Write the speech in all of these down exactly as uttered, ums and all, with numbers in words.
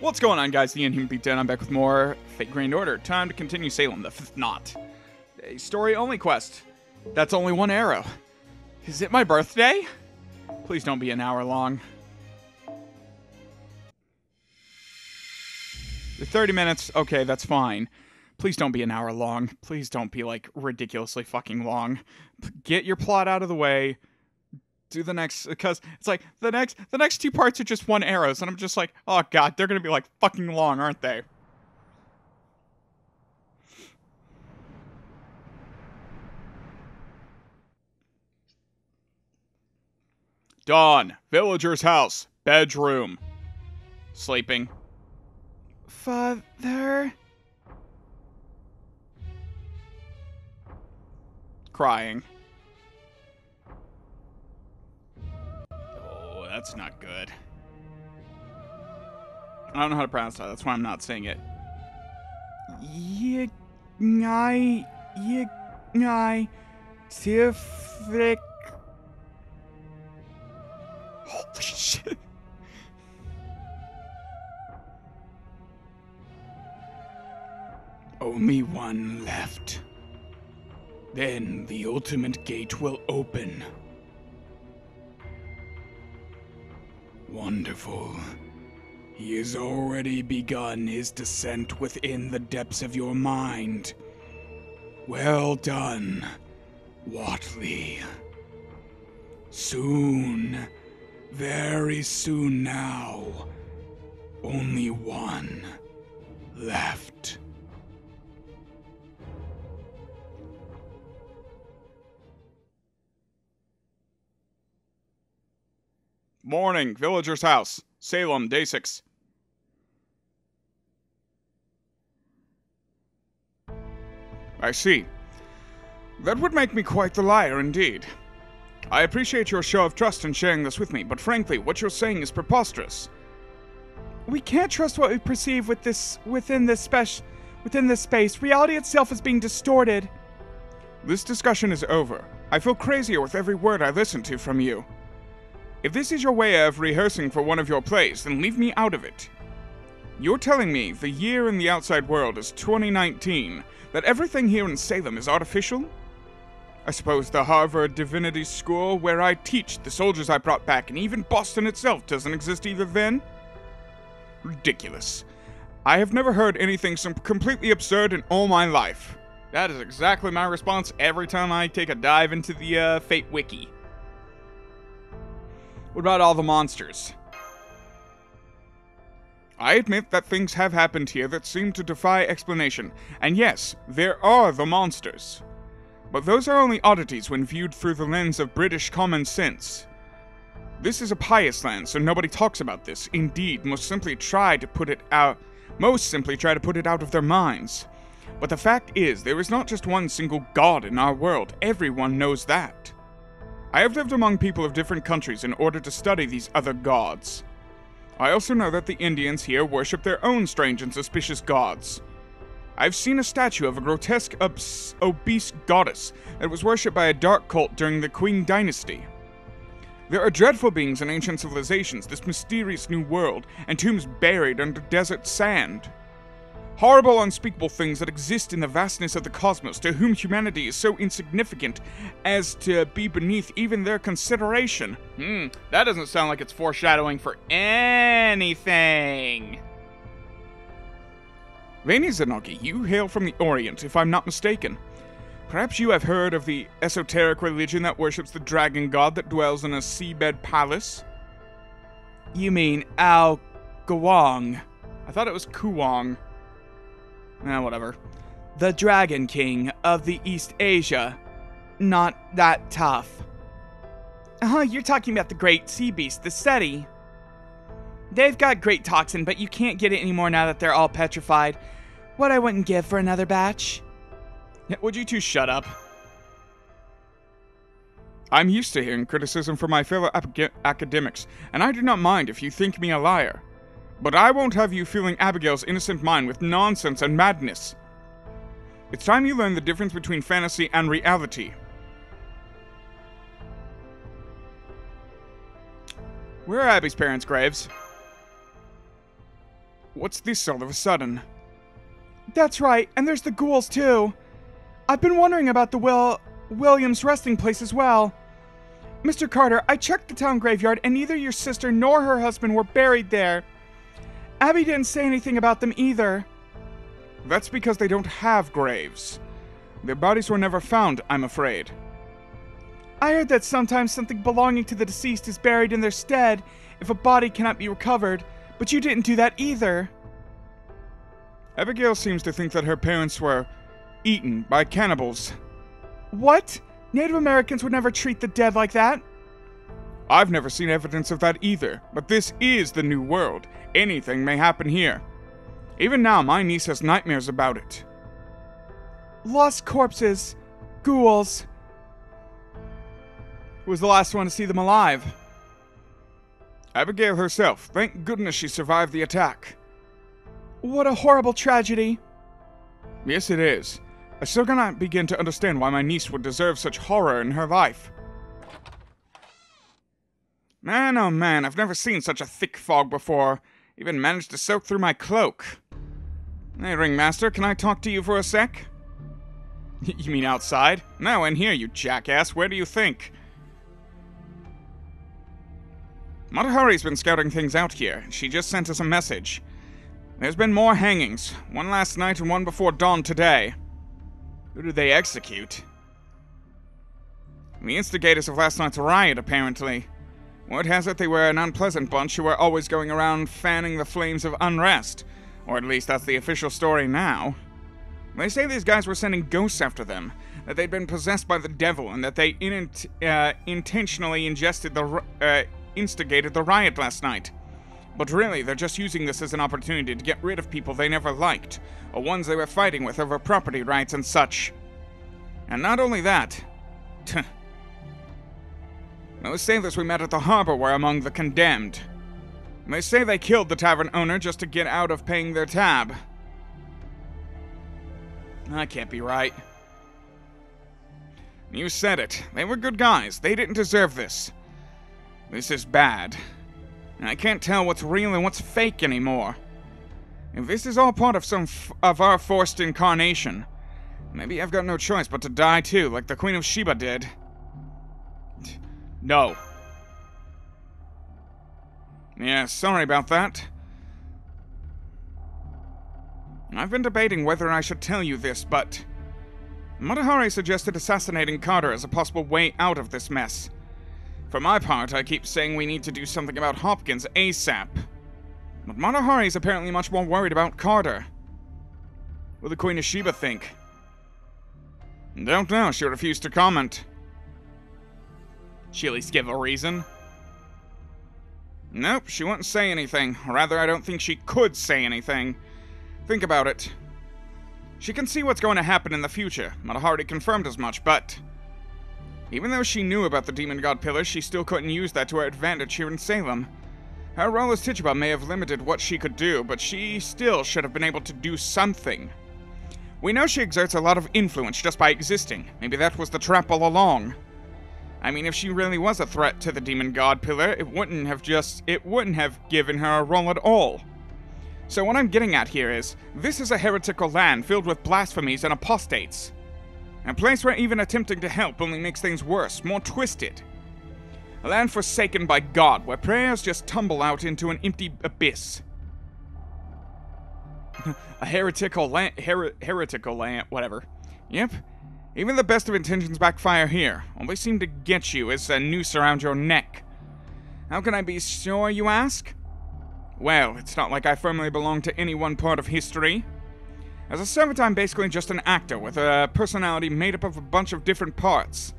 What's going on, guys? The Inhuman Beatdown. I'm back with more Fate Grand Order. Time to continue Salem, the Fifth Knot. A story-only quest. That's only one arrow. Is it my birthday? Please don't be an hour long. thirty minutes. Okay, that's fine. Please don't be an hour long. Please don't be, like, ridiculously fucking long. Get your plot out of the way. Do the next, because it's like, the next the next two parts are just one arrows, and I'm just like, oh god, they're gonna be like fucking long, aren't they? Dawn, villager's house, bedroom. Sleeping. Father? Crying. That's not good. I don't know how to pronounce that. That's why I'm not saying it. Yignai... Yignai... Tifrik... Holy shit. Only one left. Then the ultimate gate will open. Wonderful. He has already begun his descent within the depths of your mind. Well done, Watley. Soon, very soon now, only one left. Morning, villager's house, Salem, day six. I see. That would make me quite the liar indeed. I appreciate your show of trust in sharing this with me, but frankly, what you're saying is preposterous. We can't trust what we perceive with this, within this space. Within this space, reality itself is being distorted. This discussion is over. I feel crazier with every word I listen to from you. If this is your way of rehearsing for one of your plays, then leave me out of it. You're telling me the year in the outside world is twenty nineteen, that everything here in Salem is artificial? I suppose the Harvard Divinity School, where I teach, the soldiers I brought back, and even Boston itself doesn't exist either then? Ridiculous. I have never heard anything so completely absurd in all my life. That is exactly my response every time I take a dive into the uh, Fate Wiki. What about all the monsters? I admit that things have happened here that seem to defy explanation, and yes, there are the monsters. But those are only oddities when viewed through the lens of British common sense. This is a pious land, so nobody talks about this. Indeed, most simply try to put it out, most simply try to put it out of their minds. But the fact is, there is not just one single god in our world. Everyone knows that. I have lived among people of different countries in order to study these other gods. I also know that the Indians here worship their own strange and suspicious gods. I've seen a statue of a grotesque, obese goddess that was worshipped by a dark cult during the Qing Dynasty. There are dreadful beings in ancient civilizations, this mysterious new world, and tombs buried under desert sand. Horrible, unspeakable things that exist in the vastness of the cosmos, to whom humanity is so insignificant as to be beneath even their consideration. Hmm, that doesn't sound like it's foreshadowing for anything. Venizanagi, you hail from the Orient, if I'm not mistaken. Perhaps you have heard of the esoteric religion that worships the dragon god that dwells in a seabed palace? You mean Ao Guang. I thought it was Kuang. Eh, whatever. The Dragon King of the East Asia. Not that tough. Oh, you're talking about the great sea beast, the Seti. They've got great toxin, but you can't get it anymore now that they're all petrified. What I wouldn't give for another batch. Would you two shut up? I'm used to hearing criticism from my fellow academics, and I do not mind if you think me a liar. But I won't have you filling Abigail's innocent mind with nonsense and madness. It's time you learn the difference between fantasy and reality. Where are Abby's parents' graves? What's this all of a sudden? That's right, and there's the ghouls too. I've been wondering about the Will Williams resting place as well. Mister Carter, I checked the town graveyard and neither your sister nor her husband were buried there. Abby didn't say anything about them either. That's because they don't have graves. Their bodies were never found, I'm afraid. I heard that sometimes something belonging to the deceased is buried in their stead if a body cannot be recovered, but you didn't do that either. Abigail seems to think that her parents were eaten by cannibals. What? Native Americans would never treat the dead like that? I've never seen evidence of that either, but this is the New World. Anything may happen here. Even now, my niece has nightmares about it. Lost corpses. Ghouls. Who was the last one to see them alive? Abigail herself. Thank goodness she survived the attack. What a horrible tragedy. Yes, it is. I still cannot begin to understand why my niece would deserve such horror in her life. Man, oh man, I've never seen such a thick fog before. Even managed to soak through my cloak. Hey, Ringmaster, can I talk to you for a sec? You mean outside? No, in here, you jackass. Where do you think? Mata Hari's been scouting things out here, and she just sent us a message. There's been more hangings. One last night and one before dawn today. Who did they execute? The instigators of last night's riot, apparently. Word has it they were an unpleasant bunch who were always going around fanning the flames of unrest. Or at least that's the official story now. They say these guys were sending ghosts after them, that they'd been possessed by the devil, and that they in uh, intentionally ingested the uh, instigated the riot last night. But really, they're just using this as an opportunity to get rid of people they never liked, or ones they were fighting with over property rights and such. And not only that... Tuh. Those sailors we met at the harbor were among the condemned. They say they killed the tavern owner just to get out of paying their tab. That can't be right. You said it. They were good guys. They didn't deserve this. This is bad. And I can't tell what's real and what's fake anymore. If this is all part of some f of our forced incarnation, maybe I've got no choice but to die too, like the Queen of Sheba did. No. Yeah, sorry about that. I've been debating whether I should tell you this, but... Mata Hari suggested assassinating Carter as a possible way out of this mess. For my part, I keep saying we need to do something about Hopkins ASAP. But Mata Hari's apparently much more worried about Carter. What did the Queen of Sheba think? Don't know, she refused to comment. She at least give a reason? Nope, she wouldn't say anything. Rather, I don't think she could say anything. Think about it. She can see what's going to happen in the future. Mata Hari confirmed as much, but... Even though she knew about the Demon God Pillars, she still couldn't use that to her advantage here in Salem. Her role as Tituba may have limited what she could do, but she still should have been able to do something. We know she exerts a lot of influence just by existing. Maybe that was the trap all along. I mean, if she really was a threat to the Demon God Pillar, it wouldn't have just... it wouldn't have given her a role at all. So what I'm getting at here is, this is a heretical land filled with blasphemies and apostates. A place where even attempting to help only makes things worse, more twisted. A land forsaken by God, where prayers just tumble out into an empty abyss. A heretical land... Her heretical land... whatever. Yep. Even the best of intentions backfire here. All they seem to get you is a noose around your neck. How can I be sure, you ask? Well, it's not like I firmly belong to any one part of history. As a servant, I'm basically just an actor with a personality made up of a bunch of different parts.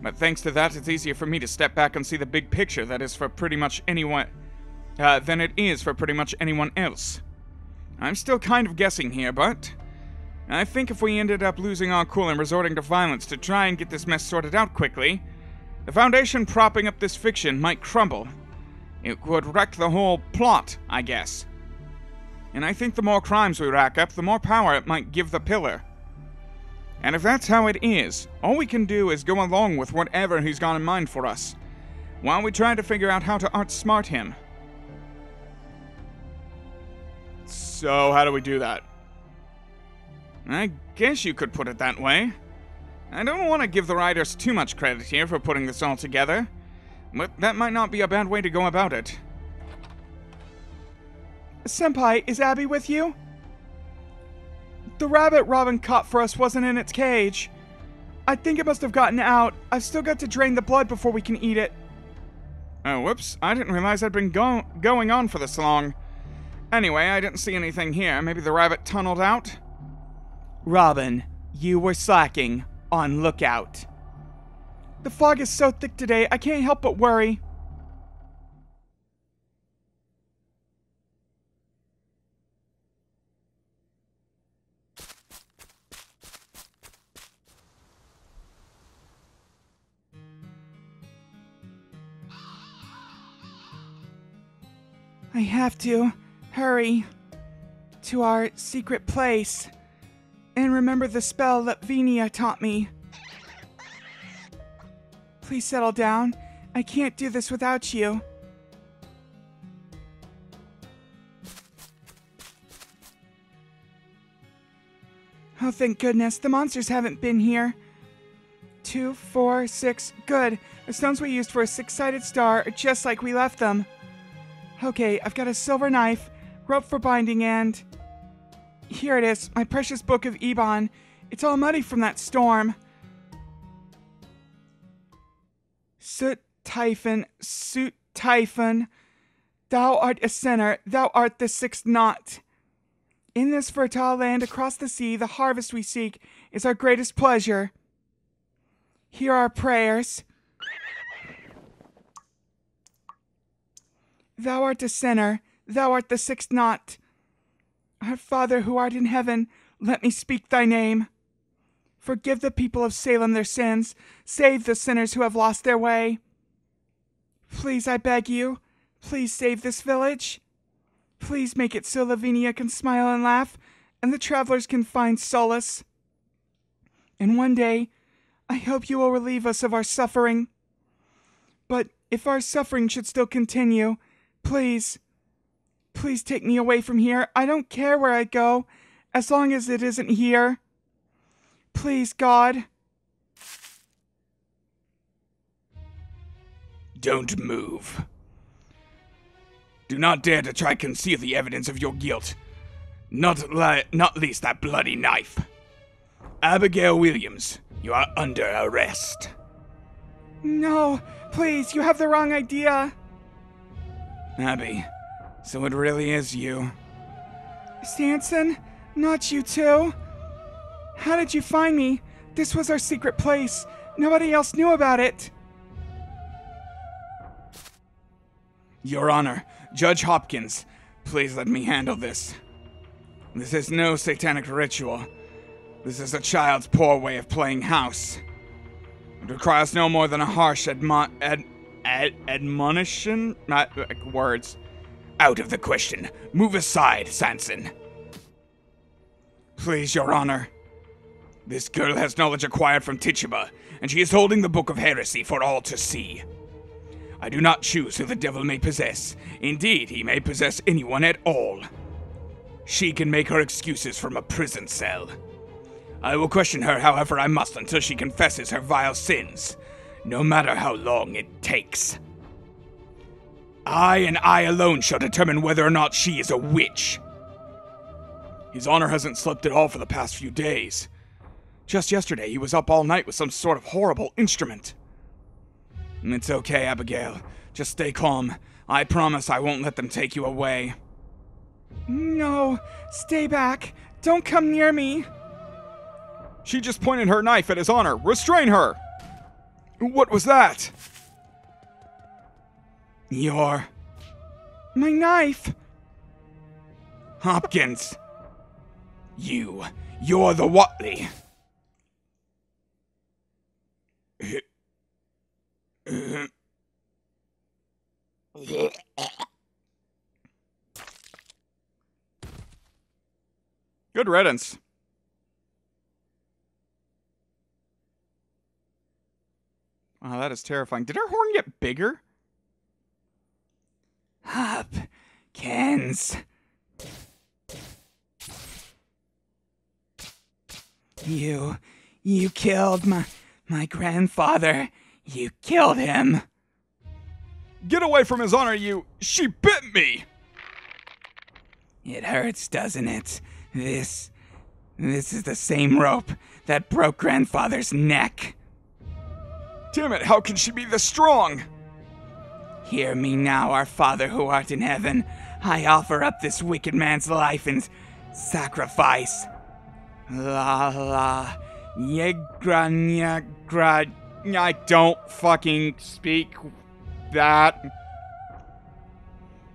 But thanks to that, it's easier for me to step back and see the big picture that is for pretty much anyone... Uh, than it is for pretty much anyone else. I'm still kind of guessing here, but... I think if we ended up losing our cool and resorting to violence to try and get this mess sorted out quickly, the foundation propping up this fiction might crumble. It would wreck the whole plot, I guess. And I think the more crimes we rack up, the more power it might give the pillar. And if that's how it is, all we can do is go along with whatever he's got in mind for us, while we try to figure out how to outsmart him. So how do we do that? I guess you could put it that way. I don't want to give the writers too much credit here for putting this all together, but that might not be a bad way to go about it. Senpai, is Abby with you? The rabbit Robin caught for us wasn't in its cage. I think it must have gotten out. I've still got to drain the blood before we can eat it. Oh, whoops. I didn't realize I'd been go going on for this long. Anyway, I didn't see anything here. Maybe the rabbit tunneled out? Robin, you were slacking. On lookout. The fog is so thick today, I can't help but worry. I have to hurry to our secret place and remember the spell that Lavinia taught me. Please settle down. I can't do this without you. Oh, thank goodness. The monsters haven't been here. Two, four, six. Good. The stones we used for a six-sided star are just like we left them. Okay, I've got a silver knife, rope for binding, and... here it is, my precious Book of Ebon. It's all muddy from that storm. Soot Typhon, Soot Typhon, thou art a sinner, thou art the sixth knot. In this fertile land across the sea, the harvest we seek is our greatest pleasure. Hear our prayers. Thou art a sinner, thou art the sixth knot. Our Father who art in heaven, let me speak thy name. Forgive the people of Salem their sins, save the sinners who have lost their way. Please, I beg you, please save this village. Please make it so Lavinia can smile and laugh, and the travelers can find solace. And one day, I hope you will relieve us of our suffering. But if our suffering should still continue, please, please take me away from here. I don't care where I go, as long as it isn't here. Please, God. Don't move. Do not dare to try conceal the evidence of your guilt. Not li- not least that bloody knife. Abigail Williams, you are under arrest. No, please, you have the wrong idea. Abby, so it really is you. Sanson, not you too? How did you find me? This was our secret place. Nobody else knew about it. Your Honor, Judge Hopkins, please let me handle this. This is no satanic ritual. This is a child's poor way of playing house. It requires no more than a harsh admo- ad- Ad admonition? Not like words. Out of the question. Move aside, Sanson. Please, Your Honor. This girl has knowledge acquired from Tituba, and she is holding the Book of Heresy for all to see. I do not choose who the devil may possess. Indeed, he may possess anyone at all. She can make her excuses from a prison cell. I will question her however I must until she confesses her vile sins. No matter how long it takes. I and I alone shall determine whether or not she is a witch. His Honor hasn't slept at all for the past few days. Just yesterday, he was up all night with some sort of horrible instrument. It's okay, Abigail. Just stay calm. I promise I won't let them take you away. No, stay back. Don't come near me. She just pointed her knife at His Honor. Restrain her! What was that? Your... my knife! Hopkins! You, you're the Watley! Good riddance. Wow, that is terrifying. Did her horn get bigger? Hopkins. You, you killed my, my grandfather. You killed him. Get away from his honor, you. She bit me. It hurts, doesn't it? This, this is the same rope that broke grandfather's neck. Damn it, how can she be this strong? Hear me now, our Father who art in heaven. I offer up this wicked man's life in sacrifice. La la yegra nyagra. I don't fucking speak that.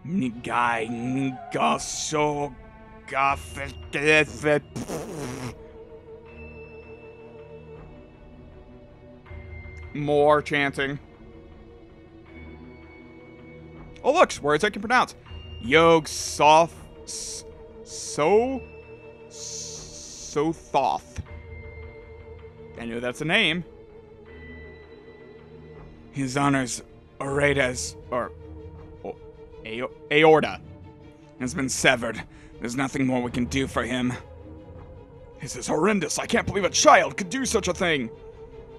Nigai nigaso gafet. More chanting. Oh, look, words I can pronounce. Yog-Sothoth. So. Sothoth. I know that's a name. His honors, Aortas, or. Oh, Aor Aorta, has been severed. There's nothing more we can do for him. This is horrendous. I can't believe a child could do such a thing.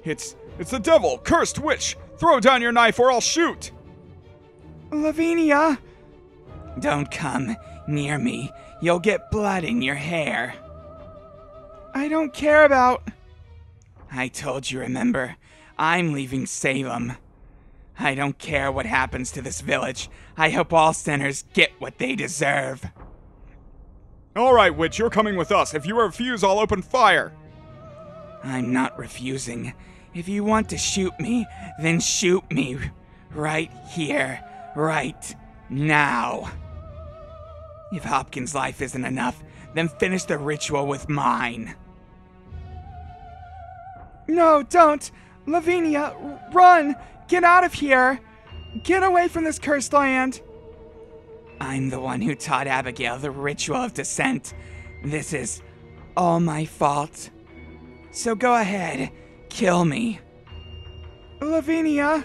It's. It's the devil! Cursed witch! Throw down your knife or I'll shoot! Lavinia! Don't come near me. You'll get blood in your hair. I don't care about... I told you, remember. I'm leaving Salem. I don't care what happens to this village. I hope all sinners get what they deserve. Alright, witch, you're coming with us. If you refuse, I'll open fire. I'm not refusing. If you want to shoot me, then shoot me. Right here. Right now. If Hopkins' life isn't enough, then finish the ritual with mine. No, don't! Lavinia, run! Get out of here! Get away from this cursed land! I'm the one who taught Abigail the ritual of descent. This is all my fault. So go ahead. Kill me. Lavinia!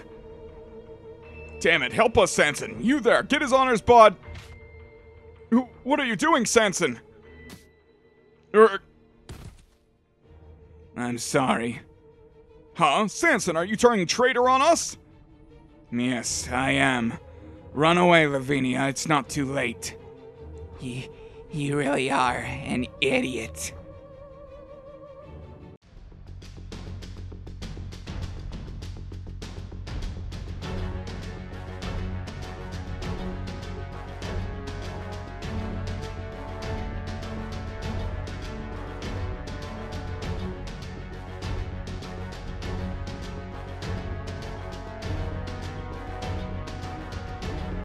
Damn it, help us, Sanson! You there, get his honors, bud! What are you doing, Sanson? I'm sorry. Huh? Sanson, are you turning traitor on us? Yes, I am. Run away, Lavinia, it's not too late. You, you really are an idiot.